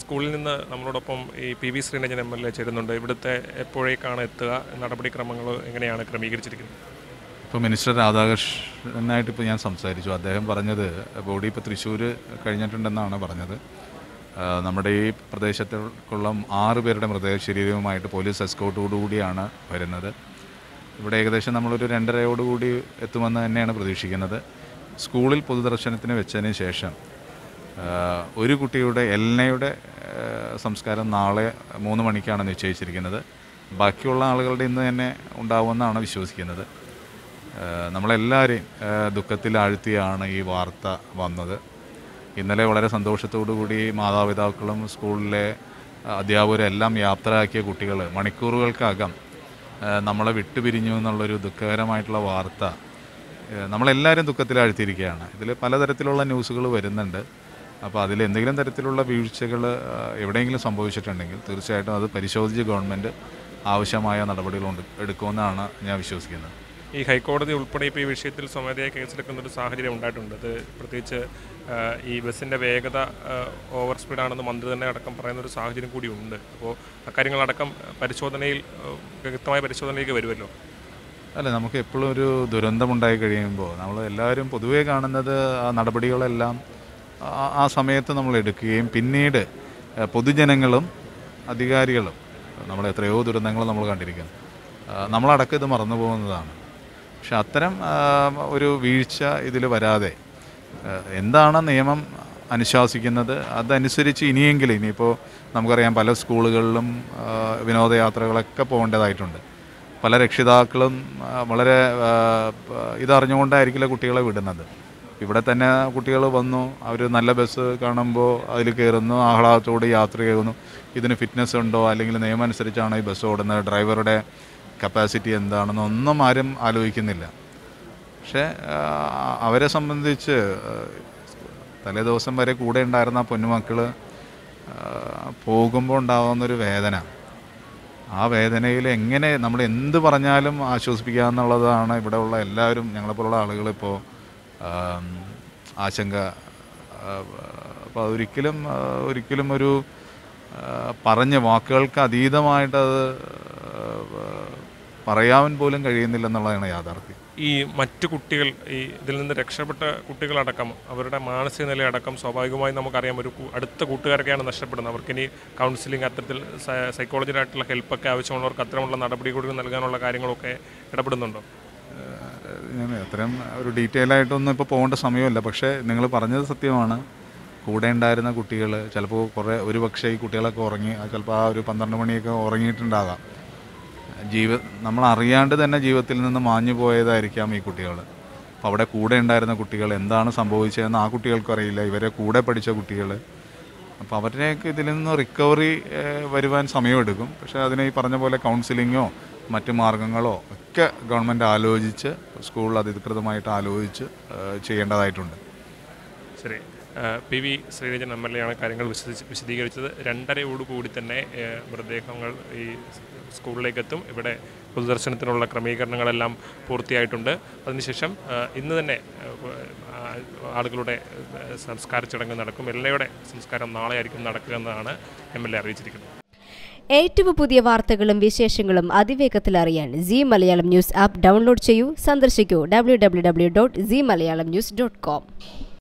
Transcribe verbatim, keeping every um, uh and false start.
സ്കൂളിൽ നിന്ന് നമ്മളോടൊപ്പം ഈ P V Sreeranjan M L A ചേരുന്നുണ്ട്. ഇവിടുത്തെ എപ്പോഴേക്കാണ് എത്തുക, നടപടിക്രമങ്ങൾ എങ്ങനെയാണ് ക്രമീകരിച്ചിരിക്കുന്നത്? ഇപ്പോൾ മിനിസ്റ്റർ രാധാകൃഷ്ണനായിട്ട് ഇപ്പോൾ ഞാൻ സംസാരിച്ചു. അദ്ദേഹം പറഞ്ഞത് ബോഡി ഇപ്പോൾ തൃശ്ശൂർ കഴിഞ്ഞിട്ടുണ്ടെന്നാണ് പറഞ്ഞത്. നമ്മുടെ ഈ പ്രദേശത്തേക്കുള്ള ആറ് പേരുടെ മൃതശരീരവുമായിട്ട് പോലീസ് എസ്കോർട്ടോടുകൂടിയാണ് വരുന്നത്. ഇവിടെ ഏകദേശം നമ്മളൊരു രണ്ടരയോടുകൂടി എത്തുമെന്ന് തന്നെയാണ് പ്രതീക്ഷിക്കുന്നത്. സ്കൂളിൽ പൊതുദർശനത്തിന് വെച്ചതിന് ശേഷം ഒരു കുട്ടിയുടെ എൽനയുടെ സംസ്കാരം നാളെ മൂന്ന് മണിക്കാണ് നിശ്ചയിച്ചിരിക്കുന്നത്. ബാക്കിയുള്ള ആളുകളുടെ ഇന്ന് തന്നെ ഉണ്ടാവുമെന്നാണ് വിശ്വസിക്കുന്നത്. നമ്മളെല്ലാവരെയും ദുഃഖത്തിലാഴ്ത്തിയാണ് ഈ വാർത്ത വന്നത്. ഇന്നലെ വളരെ സന്തോഷത്തോടു കൂടി മാതാപിതാക്കളും സ്കൂളിലെ അധ്യാപകരും എല്ലാം യാത്രയാക്കിയ കുട്ടികൾ മണിക്കൂറുകൾക്കകം നമ്മളെ വിട്ടുപിരിഞ്ഞു എന്നുള്ളൊരു ദുഃഖകരമായിട്ടുള്ള വാർത്ത നമ്മളെല്ലാവരും ദുഃഖത്തിലാഴ്ത്തിയിരിക്കുകയാണ്. ഇതിൽ പലതരത്തിലുള്ള ന്യൂസുകൾ വരുന്നുണ്ട്. അപ്പോൾ അതിൽ എന്തെങ്കിലും തരത്തിലുള്ള വീഴ്ചകൾ എവിടെയെങ്കിലും സംഭവിച്ചിട്ടുണ്ടെങ്കിൽ തീർച്ചയായിട്ടും അത് പരിശോധിച്ച് ഗവൺമെൻറ് ആവശ്യമായ നടപടികളുണ്ട് എടുക്കുമെന്നാണ് ഞാൻ വിശ്വസിക്കുന്നത്. ഈ ഹൈക്കോടതി ഉൾപ്പെടെ ഇപ്പോൾ ഈ വിഷയത്തിൽ സ്വമേധയാ കേസെടുക്കുന്നൊരു സാഹചര്യം ഉണ്ടായിട്ടുണ്ട്. അത് പ്രത്യേകിച്ച് ഈ ബസ്സിൻ്റെ വേഗത ഓവർ സ്പീഡാണെന്ന് മന്ത്രി തന്നെ അടക്കം പറയുന്നൊരു സാഹചര്യം കൂടിയുണ്ട്. അപ്പോൾ അക്കാര്യങ്ങളടക്കം പരിശോധനയിൽ വ്യക്തമായ പരിശോധനയിലേക്ക് വരുമല്ലോ. അല്ല, നമുക്ക് എപ്പോഴും ഒരു ദുരന്തമുണ്ടായി കഴിയുമ്പോൾ നമ്മൾ എല്ലാവരും പൊതുവേ കാണുന്നത് ആ നടപടികളെല്ലാം ആ സമയത്ത് നമ്മൾ എടുക്കുകയും പിന്നീട് പൊതുജനങ്ങളും അധികാരികളും നമ്മുടെ എത്രയോ ദുരന്തങ്ങൾ നമ്മൾ കണ്ടിരിക്കുന്നു, നമ്മളടക്കം ഇത് മറന്നു പോകുന്നതാണ്. പക്ഷെ അത്തരം ഒരു വീഴ്ച ഇതിൽ വരാതെ എന്താണ് നിയമം അനുശാസിക്കുന്നത് അതനുസരിച്ച് ഇനിയെങ്കിലും ഇനിയിപ്പോൾ നമുക്കറിയാം പല സ്കൂളുകളിലും വിനോദയാത്രകളൊക്കെ പോകേണ്ടതായിട്ടുണ്ട്. പല രക്ഷിതാക്കളും വളരെ ഇതറിഞ്ഞുകൊണ്ടായിരിക്കില്ല കുട്ടികളെ വിടുന്നത്. ഇവിടെ തന്നെ കുട്ടികൾ വന്നു, അവർ നല്ല ബസ് കാണുമ്പോൾ അതിൽ കയറുന്നു, ആഹ്ലാദത്തോടെ യാത്ര ചെയ്യുന്നു. ഇതിന് ഫിറ്റ്നസ് ഉണ്ടോ അല്ലെങ്കിൽ നിയമം അനുസരിച്ചാണോ ഈ ബസ് ഓടുന്നത്, ഡ്രൈവറുടെ കപ്പാസിറ്റി എന്താണെന്നൊന്നും ആരും ആലോചിക്കുന്നില്ല. പക്ഷേ അവരെ സംബന്ധിച്ച് തലേദിവസം വരെ കൂടെ ഉണ്ടായിരുന്ന പൊന്നുമക്കൾ പോകുമ്പോൾ ഉണ്ടാകുന്നൊരു വേദന, ആ വേദനയിൽ എങ്ങനെ നമ്മൾ എന്ത് പറഞ്ഞാലും ആശ്വസിപ്പിക്കുക എന്നുള്ളതാണ് ഇവിടെ ഉള്ള എല്ലാവരും ഞങ്ങളെപ്പോലുള്ള ആളുകളിപ്പോൾ ആശങ്ക. അപ്പോൾ അതൊരിക്കലും ഒരിക്കലും ഒരു പറഞ്ഞ വാക്കുകൾക്ക് അതീതമായിട്ടത് പറയാൻ പോലും കഴിയുന്നില്ലെന്നുള്ളതാണ് യാഥാർത്ഥ്യം. ഈ മറ്റു കുട്ടികൾ ഈ ഇതിൽ നിന്ന് രക്ഷപ്പെട്ട കുട്ടികളടക്കം അവരുടെ മാനസിക നിലയടക്കം സ്വാഭാവികമായി നമുക്കറിയാം ഒരു അടുത്ത കൂട്ടുകാരൊക്കെയാണ് നഷ്ടപ്പെടുന്നത്. അവർക്കിനി കൗൺസിലിംഗ് അത്തരത്തിൽ സൈക്കോളജിയായിട്ടുള്ള ഹെൽപ്പൊക്കെ ആവശ്യമുള്ളവർക്ക് അത്തരമുള്ള നടപടികൾ നൽകാനുള്ള കാര്യങ്ങളൊക്കെ ഇടപെടുന്നുണ്ടോ? ഞാൻ അത്തരം ഒരു ഡീറ്റെയിൽ ആയിട്ടൊന്നും ഇപ്പോൾ പോകേണ്ട സമയമല്ല. പക്ഷേ നിങ്ങൾ പറഞ്ഞത് സത്യമാണ്. കൂടെ ഉണ്ടായിരുന്ന കുട്ടികൾ ചിലപ്പോൾ കുറേ ഒരു പക്ഷേ ഈ കുട്ടികളൊക്കെ ഉറങ്ങി, ചിലപ്പോൾ ആ ഒരു പന്ത്രണ്ട് മണിയൊക്കെ ഉറങ്ങിയിട്ടുണ്ടാകാം. ജീവ നമ്മൾ അറിയാണ്ട് തന്നെ ജീവിതത്തിൽ നിന്ന് മാഞ്ഞു പോയതായിരിക്കാം ഈ കുട്ടികൾ. അപ്പോൾ അവിടെ കൂടെ ഉണ്ടായിരുന്ന കുട്ടികൾ എന്താണ് സംഭവിച്ചതെന്ന് ആ കുട്ടികൾക്കും അറിയില്ല, ഇവരെ കൂടെ പഠിച്ച കുട്ടികൾ. അപ്പോൾ അവരുടെയൊക്കെ ഇതിൽ നിന്ന് റിക്കവറി വരുവാൻ സമയമെടുക്കും. പക്ഷേ അതിനെ ഈ പറഞ്ഞ പോലെ കൗൺസിലിങ്ങോ മറ്റ് മാർഗങ്ങളോ ഒക്കെ ഗവൺമെൻറ് ആലോചിച്ച് സ്കൂളിൽ അധികൃതമായിട്ട് ആലോചിച്ച് ചെയ്യേണ്ടതായിട്ടുണ്ട്. ശരി, P V Sreeranjan M L A ആണ് കാര്യങ്ങൾ വിശദീകരിച്ചത്. രണ്ടരയോടുകൂടി തന്നെ മൃതദേഹങ്ങൾ ഈ സ്കൂളിലേക്കെത്തും. ഇവിടെ പൊതുദർശനത്തിനുള്ള ക്രമീകരണങ്ങളെല്ലാം പൂർത്തിയായിട്ടുണ്ട്. അതിനുശേഷം ഇന്ന് തന്നെ ആളുകളുടെ സംസ്കാര ചടങ്ങ് നടക്കും. എല്ലയുടെ സംസ്കാരം നാളെ ആയിരിക്കും നടക്കുക എന്നാണ് എം എൽ എ അറിയിച്ചിരിക്കുന്നത്. ഏറ്റവും പുതിയ വാർത്തകളും വിശേഷങ്ങളും അതിവേഗത്തിൽ അറിയാൻ Zee Malayalam news app download ചെയ്യൂ. സന്ദർശിക്കൂ W W W dot Zee Malayalam news dot com.